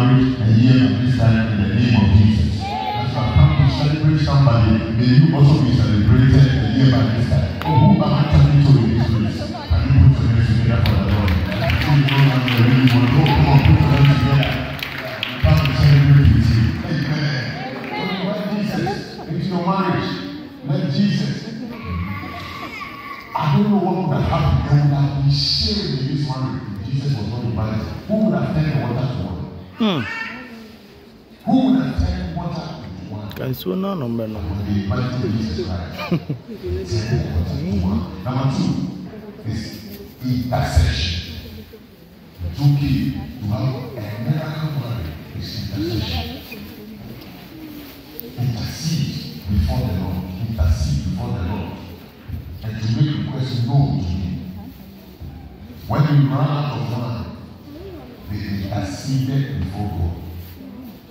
marriage a year and this time in the name of Jesus. As I've come to celebrate somebody, may you also be celebrated a year by this time. Who am I talking to in this place? Can you put your hands together for the Lord? So you know that you really want to go. Come on, put your hands together. We come to celebrate with you. Amen. Let Jesus into your marriage. Let Jesus. I don't know what would have happened. I would have been shamed in this marriage. Jesus was not invited. Who would have turned water to wine? Who would have turned water to wine? Can you not number one? When they invited Jesus Christ, they turned water to wine. Number two is intercession. To give, to have a miracle marriage is intercession. Intercede before the Lord. Intercede before the Lord. And to make requests known to Him. When we ran out of wine, they interceded before God.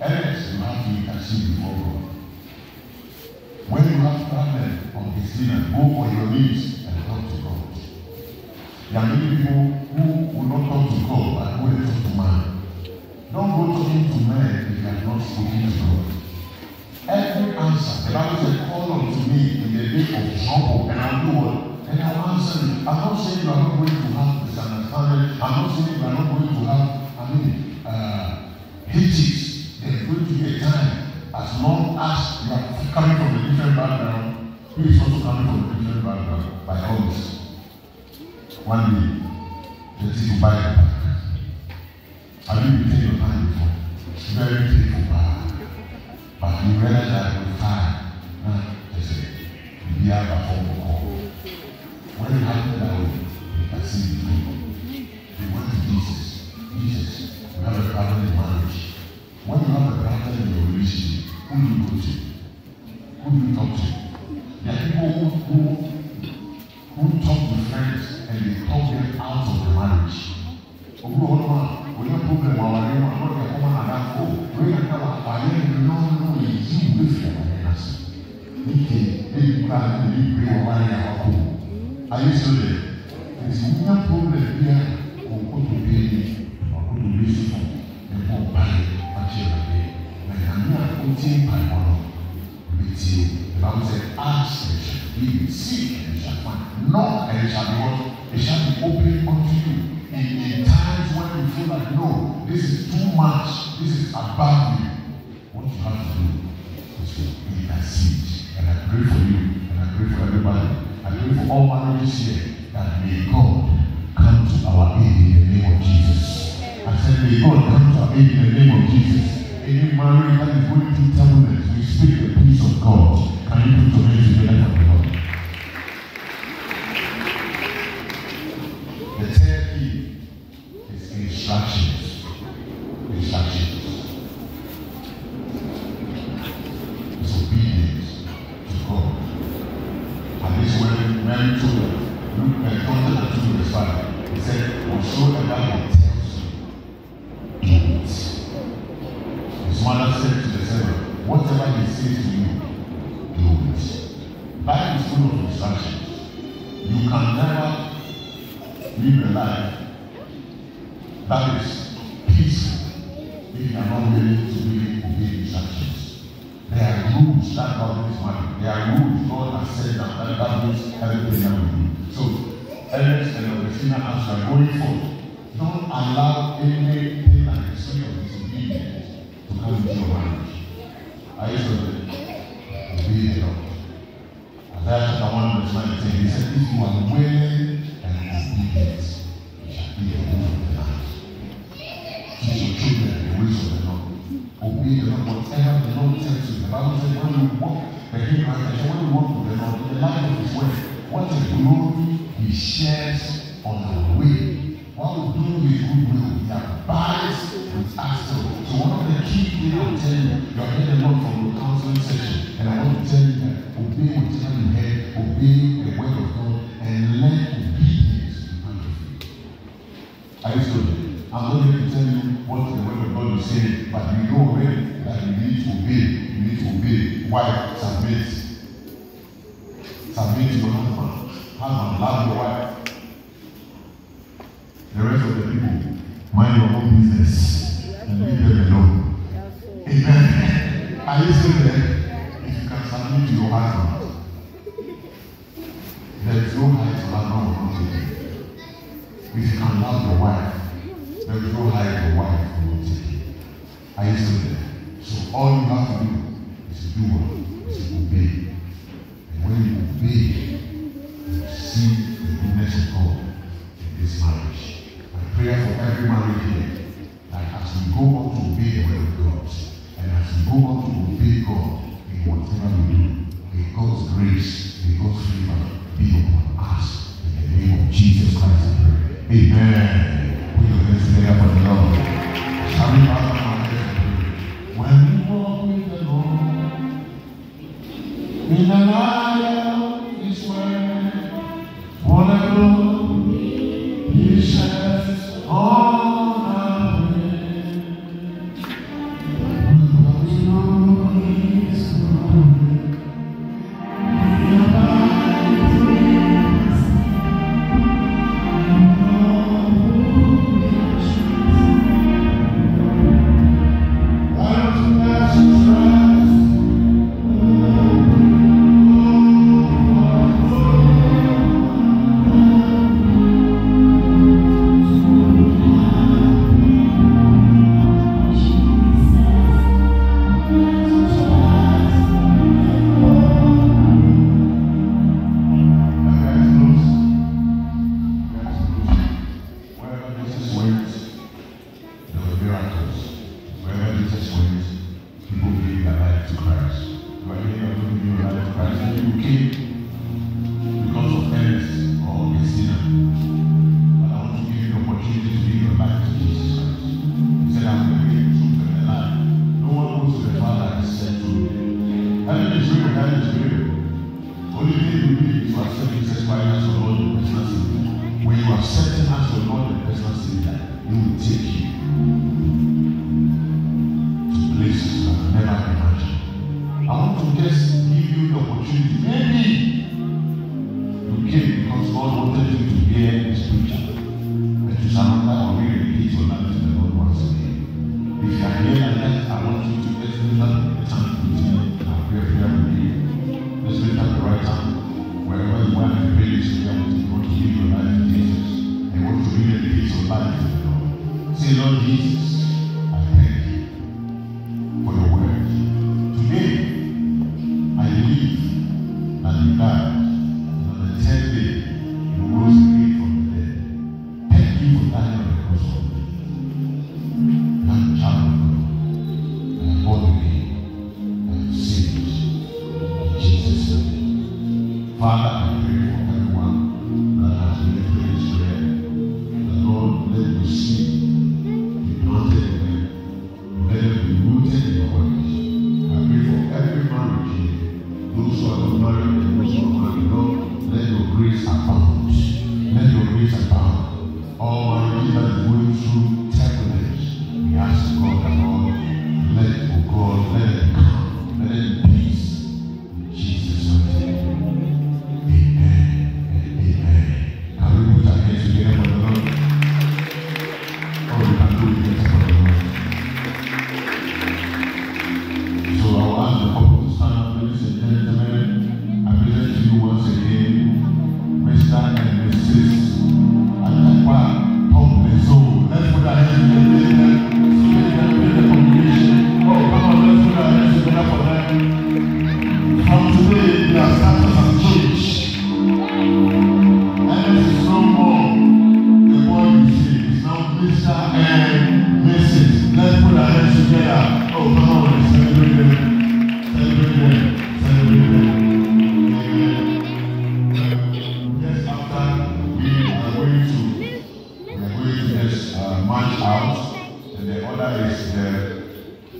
Else, you have to intercede before God. When you have problem on his dinner, go on your knees and talk to God. There are many people who will not talk to God but who will talk to man. Don't go talking to man if you are not speaking to God. Every answer, the Bible says, call unto me in the day of trouble, and I'll do what? And I'm answering. I'm not saying you are not going to have misunderstanding. I'm not saying you are not going to have, hitches. There's going to be a time, as long as you are coming from a different background, who is also coming from a different background, by all means. One day, the thing will buy it back. Have you been your hand before? It's very painful, but you realize that it will fire. Now, they say, we have a form of call. When it happened that way, I see it. They went to Jesus. Jesus, we have a problem in marriage. When you have a problem in your relationship, who do you go to? Who do you talk to? There are people who talk to friends and they talk them out of the marriage. Are you still there? There's no problem here for what to pay or what to receive and for buying material day. When I'm not putting my money with you, the Bible says, ask and shall be received and shall find. Knock and shall be what? It shall be opened unto you. In times when you feel like, no, this is too much, this is above you, what you have to do is to intercede. And I pray for you and I pray for everybody. I pray for all marriages here that may God come to our aid in the name of Jesus. I said, may God come to our aid in the name of Jesus. Any marriage that is going through turbulence, we speak the peace of God. Can you put your hands together for the Lord? The third key is instructions. Instructions. It's obedience to God. And this way, Mary told her, look, and counted her to the father. He said, whatsoever he tells you, do it. His mother said to the servant, whatever he says to you, do it. Life is full of instructions. You can never live a life that is peaceful if you are not willing to really obey instructions. There are rules that govern this marriage. There are rules God has said that governs everything that we do. So, Ernest and Augustina, as we are going forward, don't allow anything and history of disobedience to come into your marriage. I used to obey the Lord. Isaiah chapter 1, verse 19, he said, if you are willing and obedient, you shall be a woman of the land. Teach your children the ways of the Lord. Obey the Lord, whatever the Lord tells you. The Bible says, when you walk, with the Lord, in the light of His word, what is glory He shares on our way. While doing His good will, He abides with us. So one of the key things I will tell you, you are hearing a lot from your counseling session, and I want to tell you that obey whatever you hear, obey the word of God, and let obedience be part of you. Are you still there? I'm not going to tell you what the word of God is saying, but we know already that you need to obey. You need to obey. Wife, submit. Submit to your husband. Husband, love your wife. The rest of the people, mind your own business. alone. Amen. Are you still there? If you can submit to your husband, there is no height for that man will not take you. If you can love your wife, there is no height your wife will not take you. Are you still there? So all you have to do is do what? Is to obey. And when you obey, you see the goodness of God in this marriage. My prayer for every marriage here, that as we go on to obey the word of God, and as we go on to obey God in whatever we do, may God's grace, may God's favor be upon us in the name of Jesus Christ. Amen. Put your hands together for the Lord. Shall we bow down our heads and pray? When we walk with the Lord, in the light of His word, for the glory He sheds on.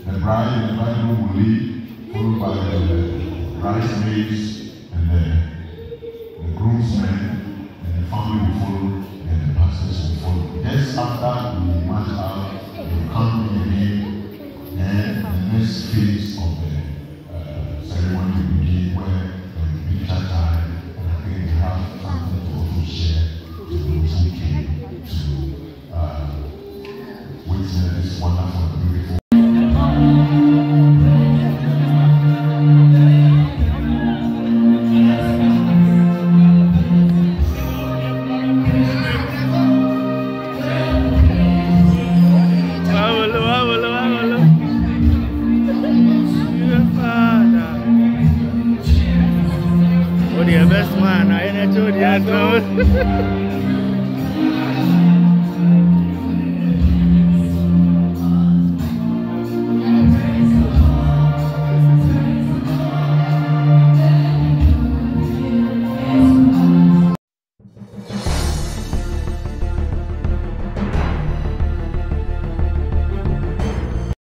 The bride will leave, followed by the bridesmaids and the Ya, Chur, ya, no.